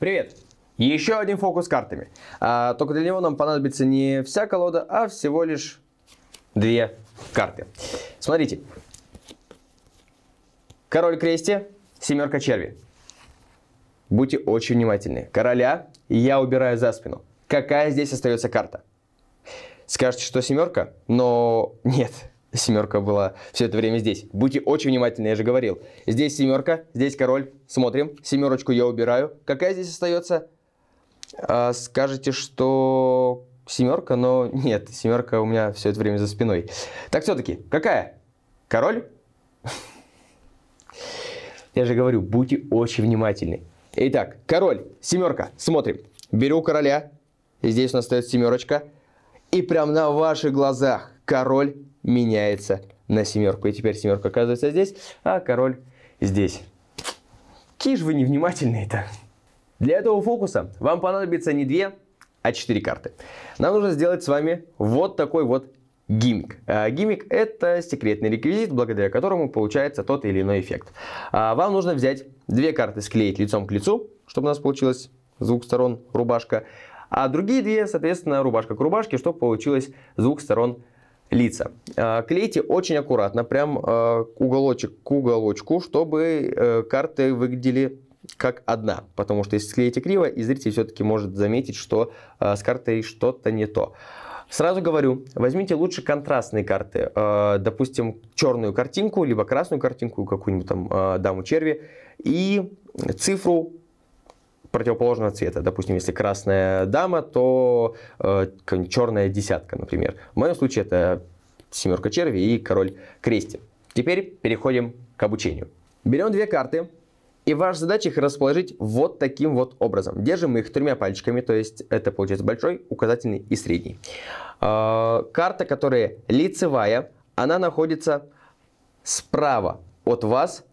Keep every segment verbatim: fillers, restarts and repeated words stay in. Привет! Еще один фокус с картами. А, только для него нам понадобится не вся колода, а всего лишь две карты. Смотрите. Король крести, семерка черви. Будьте очень внимательны. Короля я убираю за спину. Какая здесь остается карта? Скажете, что семерка, но нет, семерка была все это время здесь. Будьте очень внимательны, я же говорил. Здесь семерка, здесь король. Смотрим, семерочку я убираю. Какая здесь остается? А, скажете, что семерка, но нет, семерка у меня все это время за спиной. Так все-таки, какая? Король? Я же говорю, будьте очень внимательны. Итак, король, семерка, смотрим. Беру короля, здесь у нас остается семерочка. И прямо на ваших глазах король меняется на семерку. И теперь семерка оказывается здесь, а король здесь. Какие же вы невнимательные-то. Для этого фокуса вам понадобится не две, а четыре карты. Нам нужно сделать с вами вот такой вот гиммик. А, гиммик — это секретный реквизит, благодаря которому получается тот или иной эффект. А, вам нужно взять две карты, склеить лицом к лицу, чтобы у нас получилось с двух сторон рубашка. А другие две, соответственно, рубашка к рубашке, чтобы получилось с двух сторон лица. Клейте очень аккуратно, прям уголочек к уголочку, чтобы карты выглядели как одна. Потому что если склеите криво, и зритель все-таки может заметить, что с картой что-то не то. Сразу говорю, возьмите лучше контрастные карты. Допустим, черную картинку, либо красную картинку, какую-нибудь там даму черви, и цифру противоположного цвета. Допустим, если красная дама, то э, черная десятка, например. В моем случае это семерка черви и король крести. Теперь переходим к обучению. Берем две карты, и ваша задача их расположить вот таким вот образом. Держим мы их тремя пальчиками, то есть это получается большой, указательный и средний. Э, карта, которая лицевая, она находится справа от вас,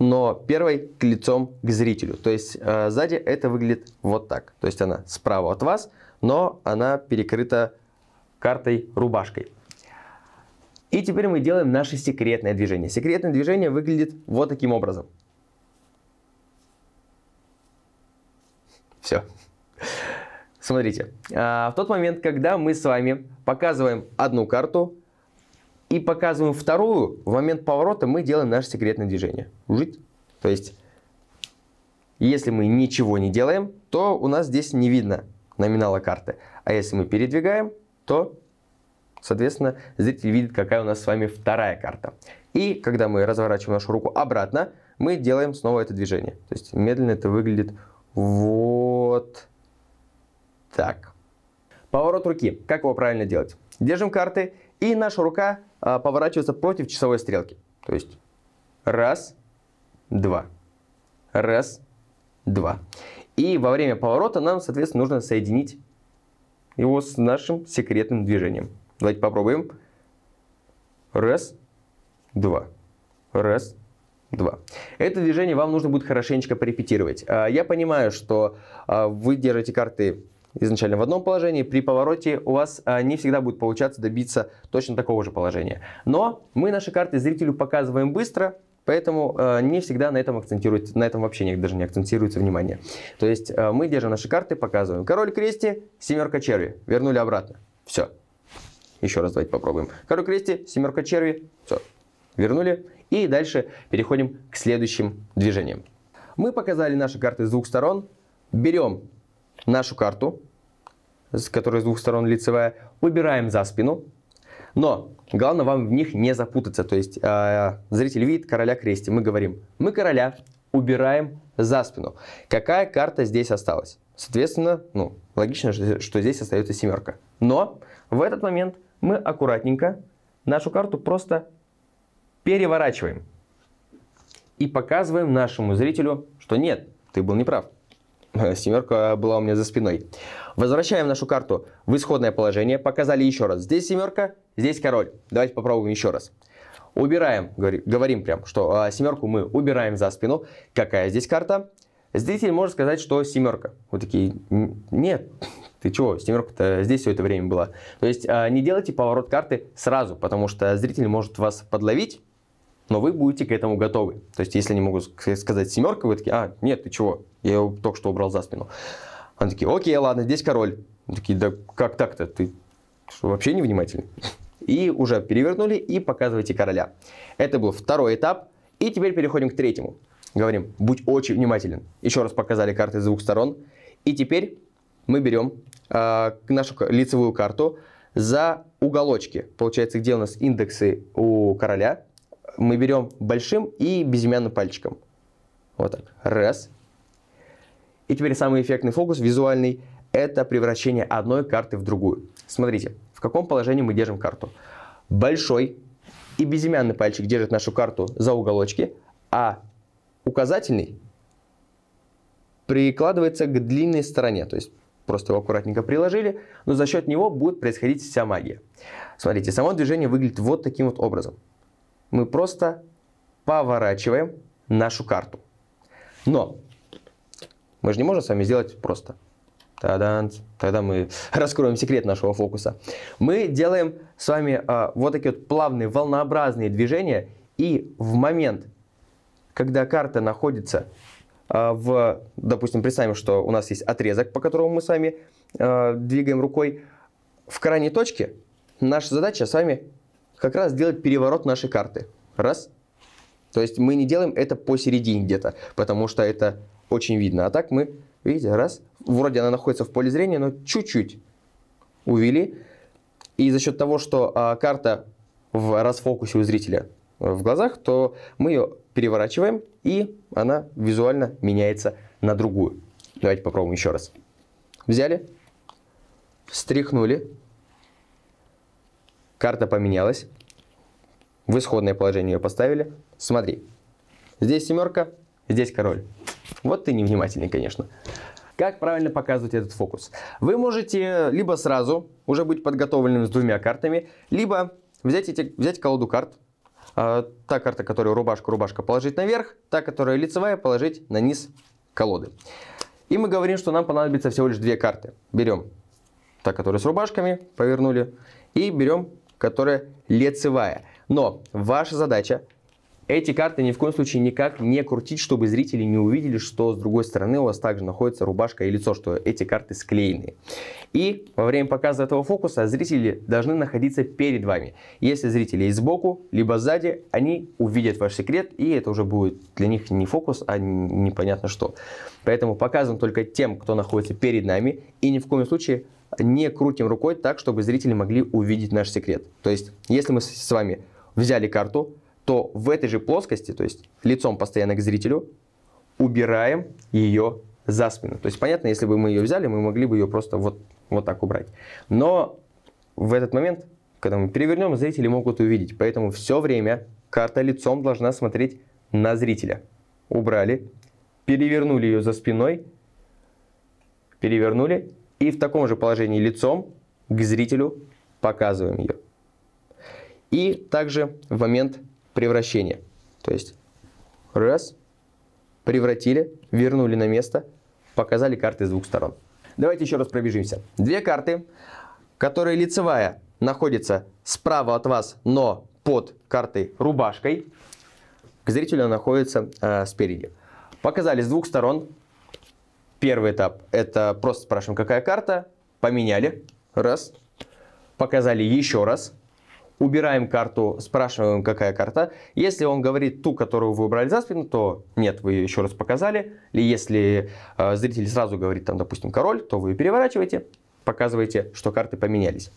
но первой к лицом к зрителю. То есть э, сзади это выглядит вот так. То есть она справа от вас, но она перекрыта картой-рубашкой. И теперь мы делаем наше секретное движение. Секретное движение выглядит вот таким образом. Все. Смотрите. Э, в тот момент, когда мы с вами показываем одну карту, и показываем вторую, в момент поворота мы делаем наше секретное движение. Жить. То есть, если мы ничего не делаем, то у нас здесь не видно номинала карты. А если мы передвигаем, то, соответственно, зритель видит, какая у нас с вами вторая карта. И когда мы разворачиваем нашу руку обратно, мы делаем снова это движение. То есть, медленно это выглядит вот так. Поворот руки. Как его правильно делать? Держим карты, и наша рука поворачивается против часовой стрелки. То есть раз, два, раз, два. И во время поворота нам, соответственно, нужно соединить его с нашим секретным движением. Давайте попробуем. Раз, два, раз, два. Это движение вам нужно будет хорошенечко порепетировать. Я понимаю, что вы держите карты изначально в одном положении, при повороте у вас а, не всегда будет получаться добиться точно такого же положения. Но мы наши карты зрителю показываем быстро, поэтому а, не всегда на этом акцентируется, на этом вообще даже не акцентируется внимание. То есть а, мы держим наши карты, показываем король крести, семерка черви, вернули обратно, все. Еще раз давайте попробуем. Король крести, семерка черви, все, вернули. И дальше переходим к следующим движениям. Мы показали наши карты с двух сторон, берем нашу карту, которая с двух сторон лицевая, убираем за спину, но главное вам в них не запутаться. То есть э, зритель видит короля крести, мы говорим, мы короля убираем за спину. Какая карта здесь осталась? Соответственно, ну, логично, что здесь остается семерка. Но в этот момент мы аккуратненько нашу карту просто переворачиваем и показываем нашему зрителю, что нет, ты был неправ. Семерка была у меня за спиной. Возвращаем нашу карту в исходное положение. Показали еще раз. Здесь семерка, здесь король. Давайте попробуем еще раз. Убираем, говорим прям, что семерку мы убираем за спину. Какая здесь карта? Зритель может сказать, что семерка. Вот такие, нет, ты чего, семерка-то здесь все это время была. То есть не делайте поворот карты сразу, потому что зритель может вас подловить но вы будете к этому готовы. То есть, если они могут сказать семерка, вы такие: а, нет, ты чего, я его только что убрал за спину. Они такие: окей, ладно, здесь король. Они такие: да как так-то, ты что, вообще невнимательный? И уже перевернули и показываете короля. Это был второй этап. И теперь переходим к третьему. Говорим: будь очень внимателен. Еще раз показали карты с двух сторон. И теперь мы берем э, нашу лицевую карту за уголочки. Получается, где у нас индексы у короля. Мы берем большим и безымянным пальчиком. Вот так. Раз. И теперь самый эффектный фокус, визуальный, это превращение одной карты в другую. Смотрите, в каком положении мы держим карту. Большой и безымянный пальчик держит нашу карту за уголочки, а указательный прикладывается к длинной стороне. То есть просто его аккуратненько приложили, но за счет него будет происходить вся магия. Смотрите, само движение выглядит вот таким вот образом. Мы просто поворачиваем нашу карту. Но мы же не можем с вами сделать просто. Та-дан! Тогда мы раскроем секрет нашего фокуса. Мы делаем с вами а, вот такие вот плавные, волнообразные движения. И в момент, когда карта находится а, в... Допустим, представим, что у нас есть отрезок, по которому мы с вами а, двигаем рукой. В крайней точке наша задача с вами как раз сделать переворот нашей карты. Раз. То есть мы не делаем это посередине где-то, потому что это очень видно. А так мы... Видите, раз. Вроде она находится в поле зрения, но чуть-чуть увели. И за счет того, что а, карта в расфокусе у зрителя в глазах, то мы ее переворачиваем, и она визуально меняется на другую. Давайте попробуем еще раз. Взяли, встряхнули. Карта поменялась. В исходное положение ее поставили. Смотри. Здесь семерка, здесь король. Вот ты невнимательный, конечно. Как правильно показывать этот фокус? Вы можете либо сразу уже быть подготовленным с двумя картами, либо взять, эти, взять колоду карт. Э, та карта, которую рубашка-рубашка, положить наверх, та, которая лицевая, положить на низ колоды. И мы говорим, что нам понадобится всего лишь две карты. Берем та, которая с рубашками, повернули, и берем, которая лицевая. Но ваша задача... Эти карты ни в коем случае никак не крутить, чтобы зрители не увидели, что с другой стороны у вас также находится рубашка и лицо, что эти карты склеены. И во время показа этого фокуса зрители должны находиться перед вами. Если зрители есть сбоку, либо сзади, они увидят ваш секрет, и это уже будет для них не фокус, а непонятно что. Поэтому показываем только тем, кто находится перед нами, и ни в коем случае не крутим рукой так, чтобы зрители могли увидеть наш секрет. То есть, если мы с вами взяли карту, то в этой же плоскости, то есть лицом постоянно к зрителю, убираем ее за спину. То есть, понятно, если бы мы ее взяли, мы могли бы ее просто вот, вот так убрать. Но в этот момент, когда мы перевернем, зрители могут увидеть. Поэтому все время карта лицом должна смотреть на зрителя. Убрали, перевернули ее за спиной, перевернули, и в таком же положении лицом к зрителю показываем ее. И также в момент превращение. То есть раз, превратили, вернули на место, показали карты с двух сторон. Давайте еще раз пробежимся. Две карты, которые лицевая находится справа от вас, но под картой рубашкой. К зрителю она находится э, спереди. Показали с двух сторон. Первый этап — это просто спрашиваем, какая карта. Поменяли. Раз. Показали еще раз. Убираем карту, спрашиваем, какая карта. Если он говорит ту, которую вы убрали за спину, то нет, вы ее еще раз показали. Или если э, зритель сразу говорит, там, допустим, король, то вы ее переворачиваете, показываете, что карты поменялись.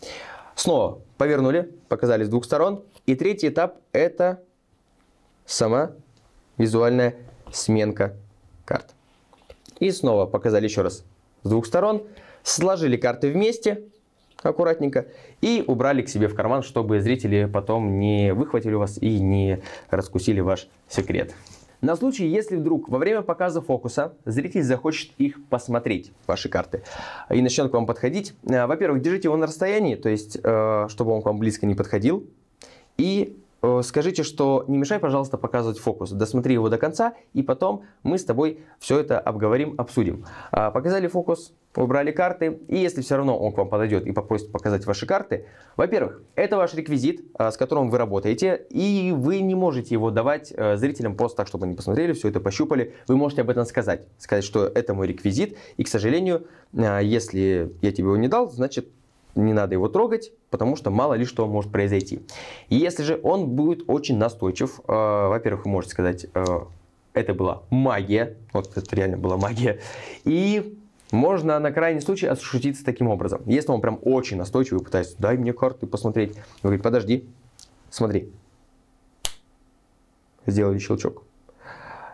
Снова повернули, показали с двух сторон. И третий этап — это сама визуальная сменка карт. И снова показали еще раз с двух сторон, сложили карты вместе, аккуратненько, и убрали к себе в карман, чтобы зрители потом не выхватили вас и не раскусили ваш секрет. На случай, если вдруг во время показа фокуса зритель захочет их посмотреть, ваши карты, и начнет к вам подходить, во-первых, держите его на расстоянии, то есть чтобы он к вам близко не подходил, и скажите, что не мешай, пожалуйста, показывать фокус. Досмотри его до конца, и потом мы с тобой все это обговорим, обсудим. Показали фокус, выбрали карты, и если все равно он к вам подойдет и попросит показать ваши карты, во-первых, это ваш реквизит, с которым вы работаете, и вы не можете его давать зрителям просто так, чтобы они посмотрели, все это пощупали. Вы можете об этом сказать, сказать, что это мой реквизит, и, к сожалению, если я тебе его не дал, значит, не надо его трогать, потому что мало ли что может произойти. И если же он будет очень настойчив, э, во-первых, вы можете сказать, э, это была магия, вот это реально была магия, и можно на крайний случай отшутиться таким образом. Если он прям очень настойчивый, пытается, дай мне карты посмотреть, вы говорите, подожди, смотри, сделали щелчок,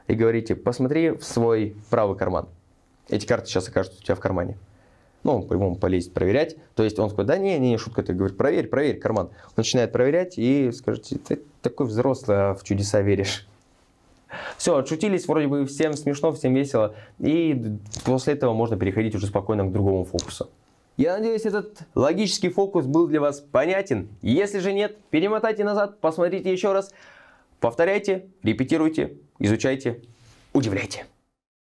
и говорите, посмотри в свой правый карман, эти карты сейчас окажутся у тебя в кармане. Ну, он, по-моему, полезет проверять. То есть он сказал, да не, не, шутка, ты говоришь, проверь, проверь, карман. Он начинает проверять и скажет, ты такой взрослый, в чудеса веришь. Все, отшутились, вроде бы всем смешно, всем весело. И после этого можно переходить уже спокойно к другому фокусу. Я надеюсь, этот логический фокус был для вас понятен. Если же нет, перемотайте назад, посмотрите еще раз. Повторяйте, репетируйте, изучайте, удивляйте.